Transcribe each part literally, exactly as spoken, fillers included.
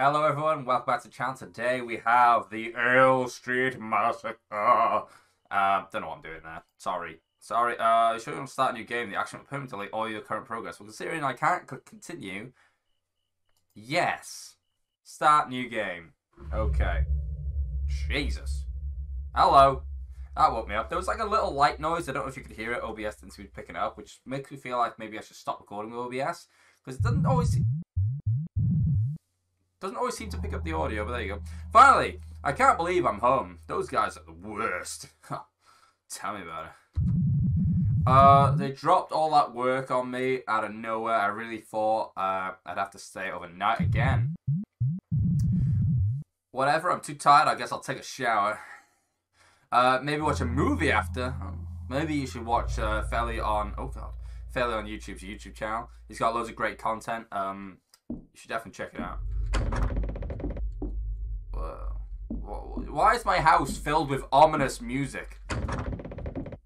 Hello everyone, welcome back to the channel. Today we have the Earl Street Massacre. Uh, don't know what I'm doing there. Sorry. Sorry, uh, you shouldn't start a new game. The action will permanently all your current progress. Well, considering I can't click continue. Yes. Start new game. Okay. Jesus. Hello. That woke me up. There was like a little light noise. I don't know if you could hear it. O B S didn't seem to pick it up, which makes me feel like maybe I should stop recording with O B S. Because it doesn't always... Doesn't always seem to pick up the audio, but there you go. Finally, I can't believe I'm home. Those guys are the worst. Tell me about it. Uh, they dropped all that work on me out of nowhere. I really thought uh, I'd have to stay overnight again. Whatever, I'm too tired. I guess I'll take a shower. Uh, maybe watch a movie after. Maybe you should watch uh, Felly on... Oh, God. Felly on YouTube's YouTube channel. He's got loads of great content. Um, you should definitely check it out. Why is my house filled with ominous music? God,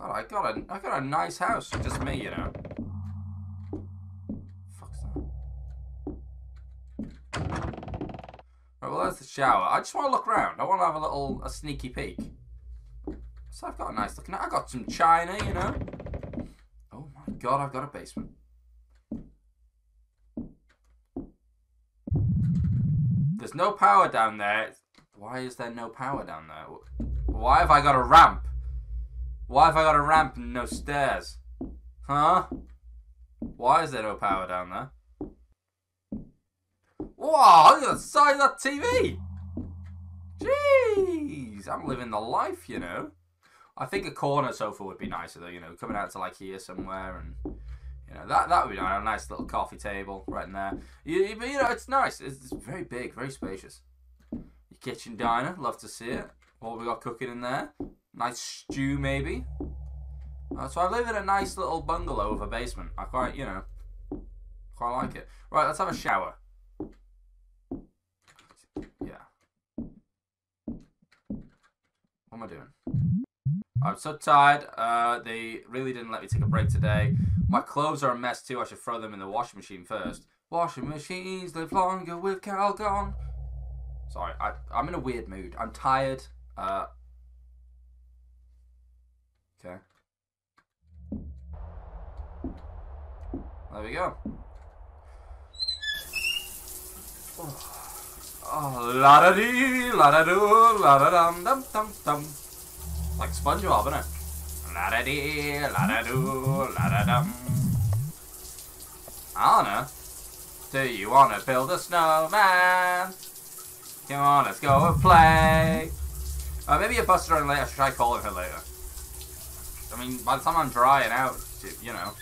I got a, I got a nice house. Just me, you know. Fuck's that? Right, well, there's the shower. I just want to look around. I want to have a little, a sneaky peek. So I've got a nice looking. I got some china, you know. Oh my God, I've got a basement. There's no power down there. Why is there no power down there? Why have I got a ramp? Why have I got a ramp and no stairs? Huh? Why is there no power down there? Whoa, look at the size of that T V! Jeez, I'm living the life, you know. I think a corner sofa would be nicer though, you know, coming out to like here somewhere and... You know, that, that would be nice. A nice little coffee table right in there. You, you, you know, it's nice. It's, it's very big, very spacious. Your kitchen diner, love to see it. What we got cooking in there? Nice stew, maybe. Uh, so I live in a nice little bungalow of a basement. I quite, you know, quite like it. Right, let's have a shower. Yeah. What am I doing? I'm so tired. Uh, they really didn't let me take a break today. My clothes are a mess too. I should throw them in the washing machine first. Washing machines live longer with Calgon. Sorry, I, I'm in a weird mood. I'm tired. Uh, okay. There we go. Oh, oh la da dee, la da doo, la da dum dum dum dum. Like SpongeBob, isn't it? La-da-dee, la-da-doo, la-da-dum. Anna, do you want to build a snowman? Come on, let's go and play. Uh, maybe a buster on later. Should I call her later? I mean, by the time I'm drying out, you know,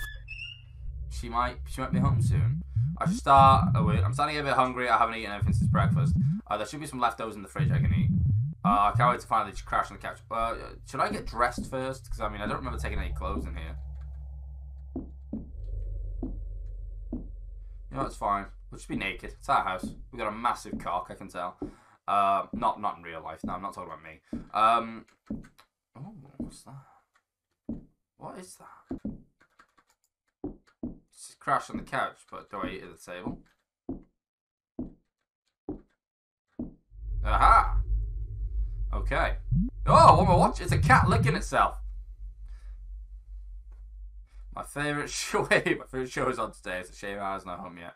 she might she might be home soon. I should start. Oh, wait, I'm starting to get a bit hungry. I haven't eaten anything since breakfast. Uh, there should be some leftovers in the fridge I can eat. Uh, I can't wait to finally just crash on the couch. Uh, should I get dressed first? Because, I mean, I don't remember taking any clothes in here. You know, it's fine. We'll just be naked. It's our house. We've got a massive cock, I can tell. Uh, not not in real life. No, I'm not talking about me. Um, oh, what's that? What is that? Just crash on the couch, but do I eat at the table? Aha! Okay. Oh, what am I watching? It's a cat licking itself. My favourite show. My favourite show is on today. It's a shame I was not home yet.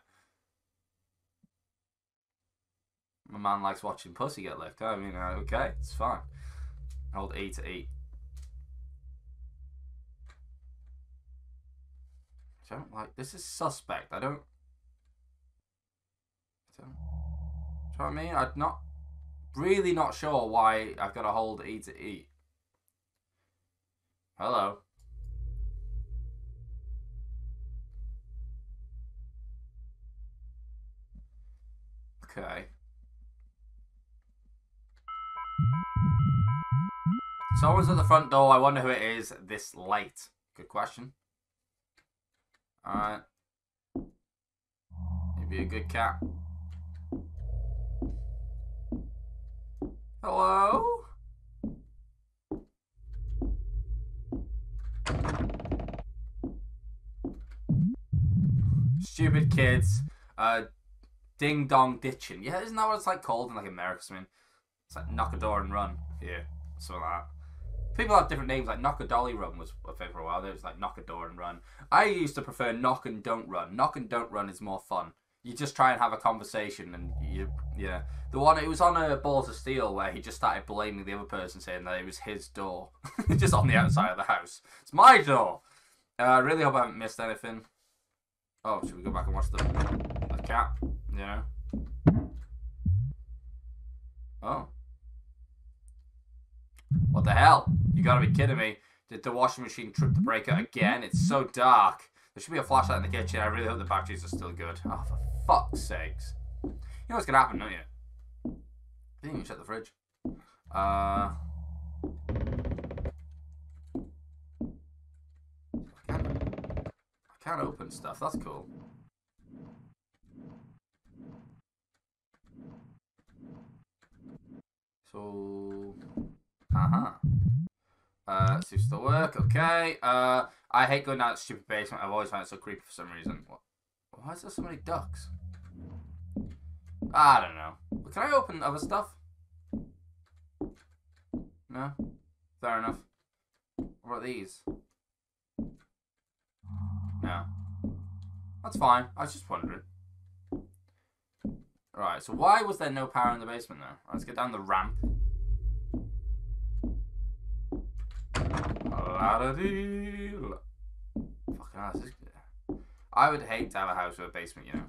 My man likes watching pussy get licked. I mean, okay, it's fine. Hold E to E. I don't like. This is suspect. I don't. I don't. Do you know what I mean? I'd not. Really not sure why I've got to hold E to E. Hello. Okay. Someone's at the front door. I wonder who it is this late. Good question. Alright. You'd be a good cat. Hello? Stupid kids. Uh, Ding dong ditching. Yeah, isn't that what it's like called in like America? I mean, it's like knock a door and run. Yeah, something like that. People have different names, like knock a dolly run was a thing for a while. It was like knock a door and run. I used to prefer knock and don't run. Knock and don't run is more fun. You just try and have a conversation, and you, yeah. The one, it was on a Balls of Steel where he just started blaming the other person, saying that it was his door, just on the outside of the house. It's my door. Uh, I really hope I haven't missed anything. Oh, should we go back and watch the, the cat? You know. Oh. What the hell? You gotta be kidding me. Did the washing machine trip the breaker again? It's so dark. There should be a flashlight in the kitchen. I really hope the batteries are still good. Oh, for fuck's sakes. You know what's gonna happen, don't you? I didn't even check the fridge. Uh... I can't, I can't open stuff. That's cool. So... Uh-huh. Uh, let's see if it's still work. Okay. Uh, I hate going down that stupid basement. I've always found it so creepy for some reason. What? Why is there so many ducks? I don't know. Can I open other stuff? No? Fair enough. What about these? No. That's fine. I was just wondering. Alright, so why was there no power in the basement, though? Right, let's get down the ramp. Fucking ass. I would hate to have a house with a basement, you know.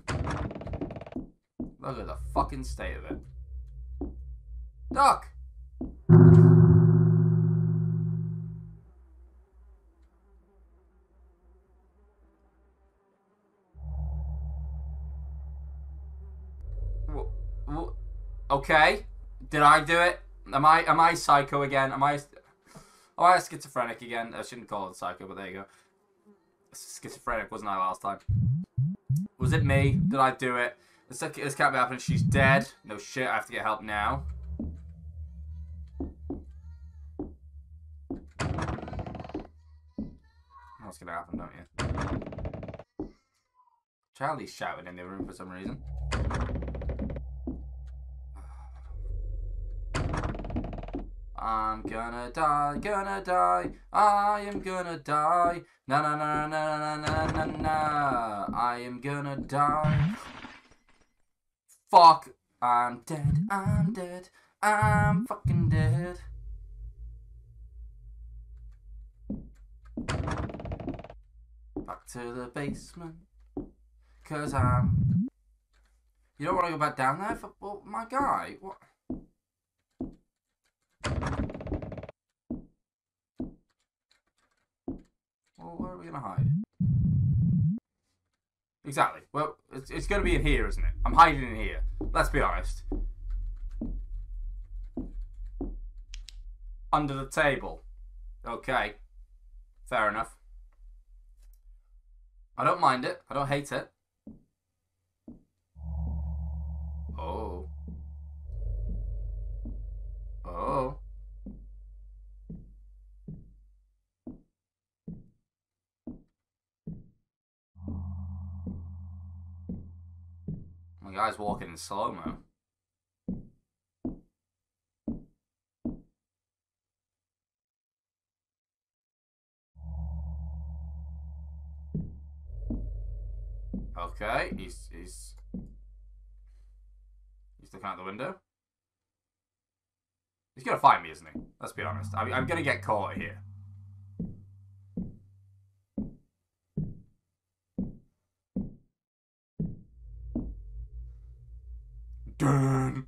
Look at the fucking state of it. Duck! Okay. Did I do it? Am I am I psycho again? Am I... Oh, I was schizophrenic again. I shouldn't call it psycho, but there you go. Schizophrenic, wasn't I last time? Was it me? Did I do it? This, this can't be happening. She's dead. No shit, I have to get help now. What's gonna happen, don't you? Charlie's shouting in the room for some reason. I'm gonna die, gonna die, I am gonna die, na na na na na na na na, I am gonna die. Fuck, I'm dead, I'm dead, I'm fucking dead. Back to the basement, cause I'm... You don't wanna go back down there? For, well, my guy, what? Well, where are we gonna hide? Exactly. Well, it's, it's gonna be in here, isn't it? I'm hiding in here. Let's be honest. Under the table. Okay. Fair enough. I don't mind it. I don't hate it. Oh. Oh. The guy's walking in slow-mo. Okay, he's he's he's looking out the window. He's gonna find me, isn't he? Let's be honest. I mean, I'm gonna get caught here. Dun.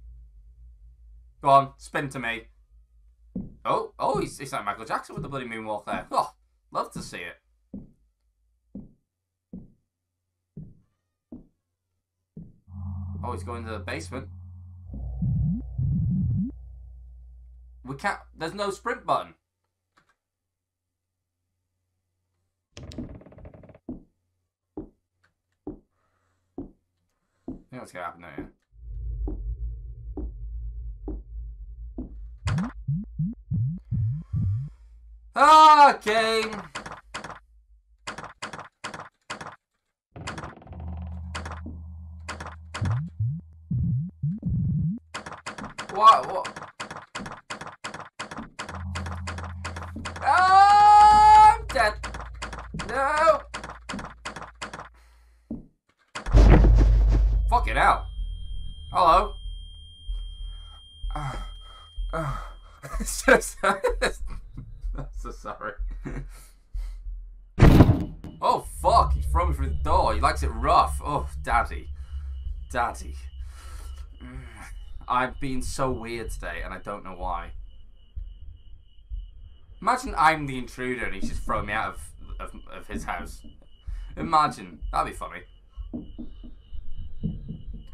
Go on, spin to me. Oh, oh, he's, he's like Michael Jackson with the bloody moonwalk there. Oh, love to see it. Oh, he's going to the basement. We can't, there's no sprint button. I know what's going to happen there. Okay. What? What? Oh, I'm dead. No. Fucking hell. Hello. Uh, uh, it's just. I'm so sorry. Oh fuck! He threw me through the door. He likes it rough. Oh, daddy, daddy. I've been so weird today, and I don't know why. Imagine I'm the intruder, and he's just throwing me out of of, of his house. Imagine that'd be funny.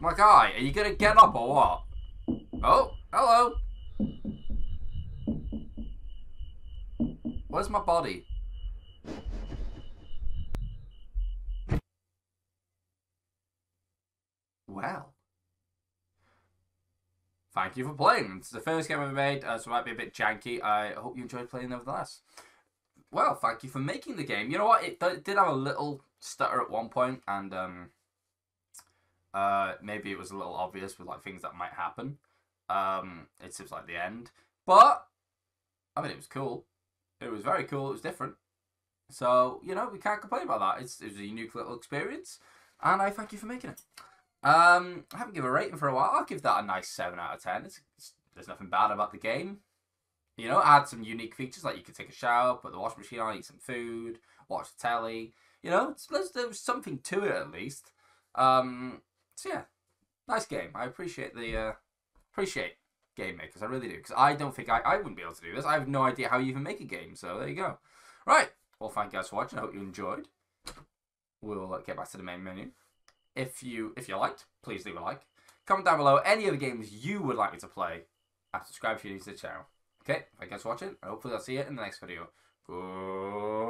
My guy, are you gonna get up or what? Oh, hello. Where's my body? Well, thank you for playing. It's the first game I've made, uh, so it might be a bit janky. I hope you enjoyed playing nevertheless. Well, thank you for making the game. You know what? It, it did have a little stutter at one point, and um, uh, maybe it was a little obvious with like things that might happen. Um, it seems like the end, but I mean, it was cool. It was very cool. It was different. So you know, we can't complain about that. It's, it was a unique little experience, and I thank you for making it. Um, I haven't given a rating for a while. I'll give that a nice seven out of ten. It's, it's, there's nothing bad about the game. You know, add some unique features, like you could take a shower, put the washing machine on, eat some food, watch the telly. You know, it's, there was something to it at least. Um, so yeah, nice game. I appreciate the, uh, appreciate game makers. I really do. Because I don't think I, I wouldn't be able to do this. I have no idea how you even make a game. So there you go. Right. Well, thank you guys for watching. I hope you enjoyed. We'll get back to the main menu. If you if you liked, please leave a like. Comment down below any other games you would like me to play. And subscribe if you're new to the channel. Okay, thank you guys for watching. And hopefully I'll see you in the next video. Goodbye.